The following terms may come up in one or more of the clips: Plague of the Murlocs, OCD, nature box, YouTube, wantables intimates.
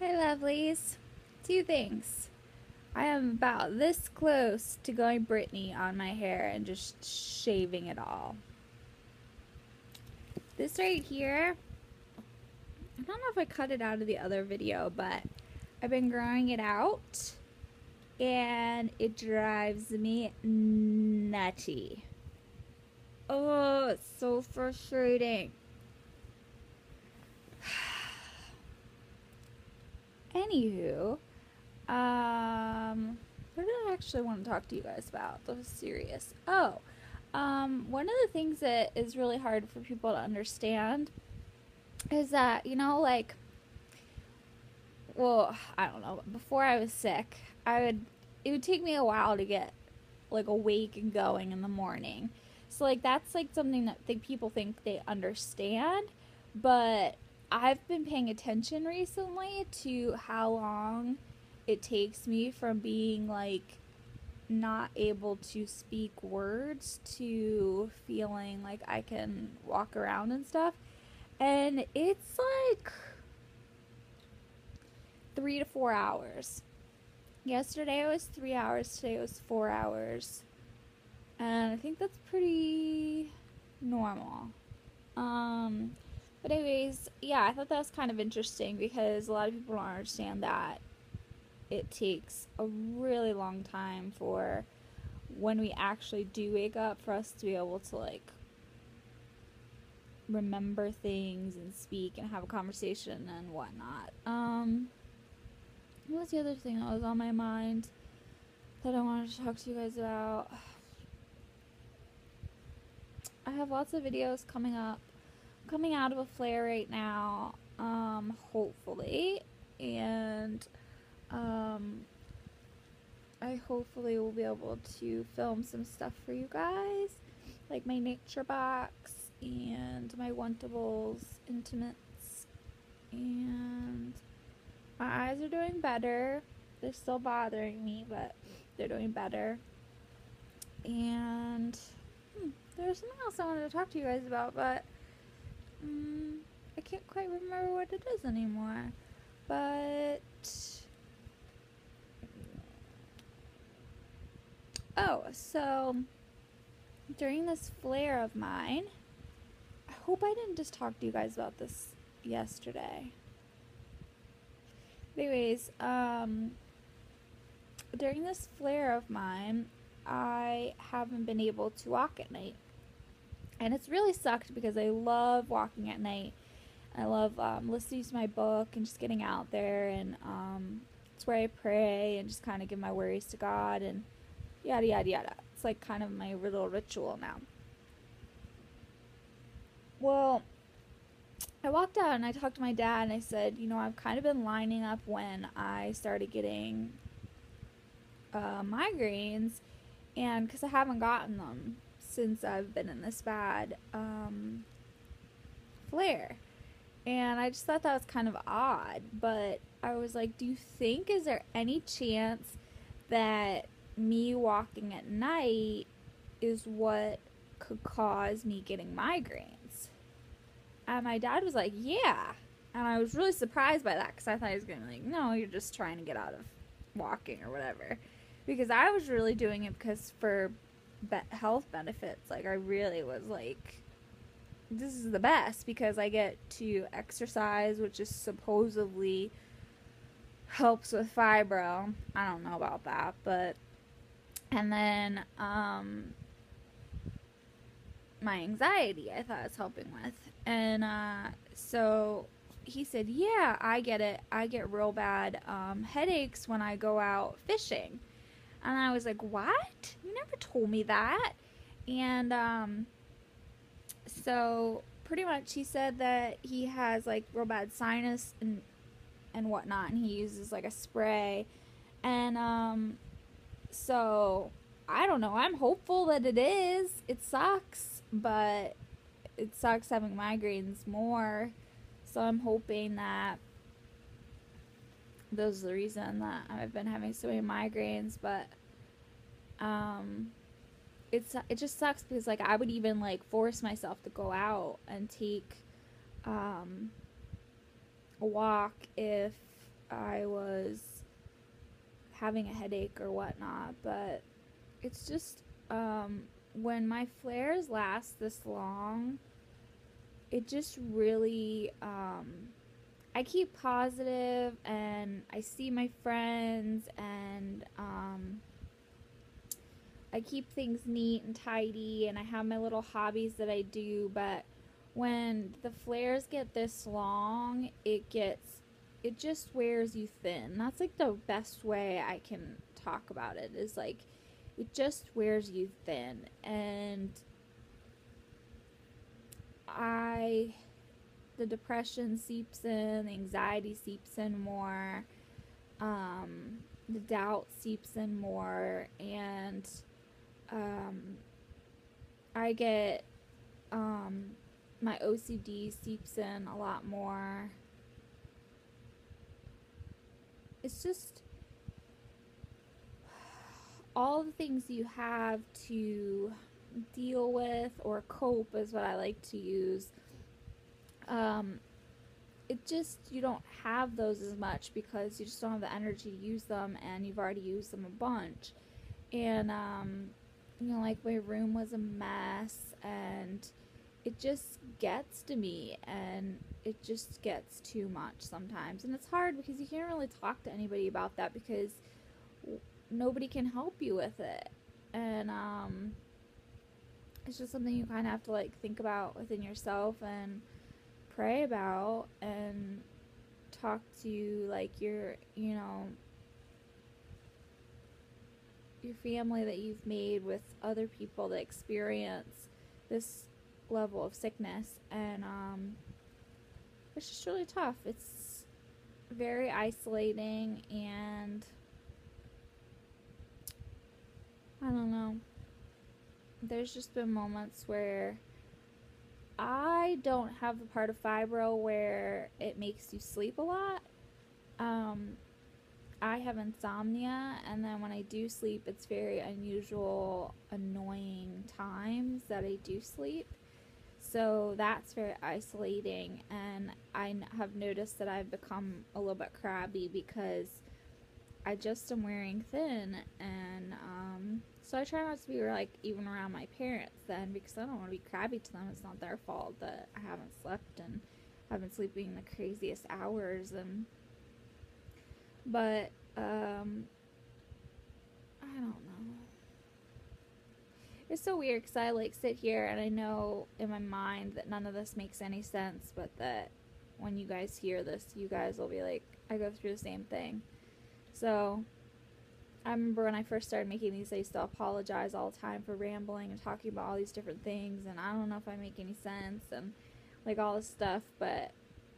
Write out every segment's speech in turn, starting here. Hey lovelies, two things. I am about this close to going Britney on my hair and just shaving it all. This right here, I don't know if I cut it out of the other video, but I've been growing it out and it drives me nutty. Oh, it's so frustrating. Anywho, what did I actually want to talk to you guys about? That was serious. Oh, one of the things that is really hard for people to understand is that, you know, like, well, I don't know, before I was sick, it would take me a while to get, like, awake and going in the morning. So, like, that's, like, something that people think they understand, but I've been paying attention recently to how long it takes me from being like not able to speak words to feeling like I can walk around and stuff, and it's like 3 to 4 hours. Yesterday it was 3 hours, today it was 4 hours, and I think that's pretty normal. But anyways, yeah, I thought that was kind of interesting because a lot of people don't understand that it takes a really long time for when we actually do wake up for us to be able to, like, remember things and speak and have a conversation and whatnot. What was the other thing that was on my mind that I wanted to talk to you guys about? I have lots of videos coming up. Coming out of a flare right now, hopefully, and I hopefully will be able to film some stuff for you guys, like my nature box and my Wantables Intimates. And my eyes are doing better. They're still bothering me, but they're doing better. And there's something else I wanted to talk to you guys about, but I can't quite remember what it is anymore, but, oh, so, during this flare of mine, I hope I didn't just talk to you guys about this yesterday. Anyways, during this flare of mine, I haven't been able to walk at night. And it's really sucked because I love walking at night. I love listening to my book and just getting out there. And it's where I pray and just kind of give my worries to God and yada, yada, yada. It's like kind of my little ritual now. Well, I walked out and I talked to my dad and I said, you know, I've kind of been lining up when I started getting migraines. And because I haven't gotten them since I've been in this bad flare, and I just thought that was kind of odd. But I was like, do you think, is there any chance that me walking at night is what could cause me getting migraines? And my dad was like, yeah. And I was really surprised by that because I thought he was gonna be like, no, you're just trying to get out of walking or whatever, because I was really doing it because for health benefits. Like, I really was like, this is the best because I get to exercise, which is supposedly helps with fibro. I don't know about that, but, and then my anxiety I thought I was helping with. And so he said, yeah, I get it. I get real bad headaches when I go out fishing. And I was like, what? You never told me that. And so pretty much he said that he has like real bad sinus and whatnot, and he uses like a spray. And so I don't know. I'm hopeful that it is. It sucks, but it sucks having migraines more. So I'm hoping that those is the reason that I've been having so many migraines. But it just sucks because, like, I would even like force myself to go out and take a walk if I was having a headache or whatnot, but it's just when my flares last this long, it just really I keep positive and I see my friends and I keep things neat and tidy and I have my little hobbies that I do, but when the flares get this long, it just wears you thin. That's like the best way I can talk about it, is like it just wears you thin. And the depression seeps in, the anxiety seeps in more, the doubt seeps in more, and I get my OCD seeps in a lot more. It's just all the things you have to deal with or cope is what I like to use. It just, you don't have those as much because you just don't have the energy to use them, and you've already used them a bunch. And you know, like my room was a mess, and it just gets to me, and it just gets too much sometimes. And it's hard because you can't really talk to anybody about that because nobody can help you with it. And it's just something you kind of have to like think about within yourself and pray about and talk to like your family that you've made with other people that experience this level of sickness. And it's just really tough. It's very isolating, and I don't know, there's just been moments where I don't have the part of fibro where it makes you sleep a lot. I have insomnia, and then when I do sleep, it's very unusual, annoying times that I do sleep. So that's very isolating, and I have noticed that I've become a little bit crabby because I just am wearing thin. And so I try not to be like even around my parents then, because I don't want to be crabby to them. It's not their fault that I haven't slept, and I've been sleeping the craziest hours. And but I don't know. It's so weird because I like sit here and I know in my mind that none of this makes any sense, but that when you guys hear this, you guys will be like, I go through the same thing. So I remember when I first started making these, I used to apologize all the time for rambling and talking about all these different things, and I don't know if I make any sense and like all this stuff. But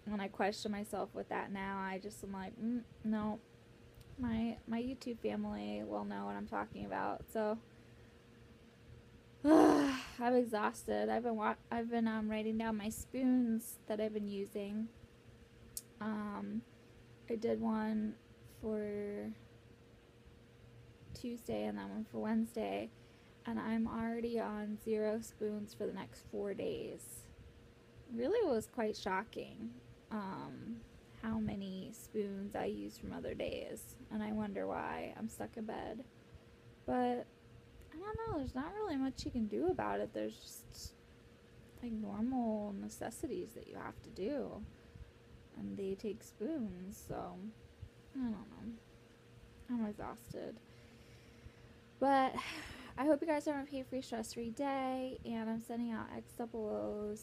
when I question myself with that now, I just am like, no, my YouTube family will know what I'm talking about. So I'm exhausted. I've been writing down my spoons that I've been using. I did one for Tuesday and that one for Wednesday, and I'm already on 0 spoons for the next 4 days. Really was quite shocking how many spoons I use from other days, and I wonder why I'm stuck in bed. But I don't know, there's not really much you can do about it. There's just like normal necessities that you have to do, and they take spoons, so I don't know. I'm exhausted. But I hope you guys are on a pain-free, stress-free day, and I'm sending out XOOs,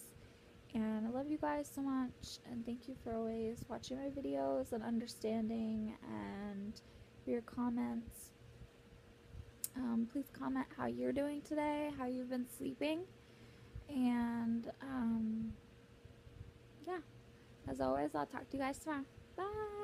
and I love you guys so much, and thank you for always watching my videos and understanding, and for your comments. Please comment how you're doing today, how you've been sleeping, and yeah, as always, I'll talk to you guys tomorrow. Bye!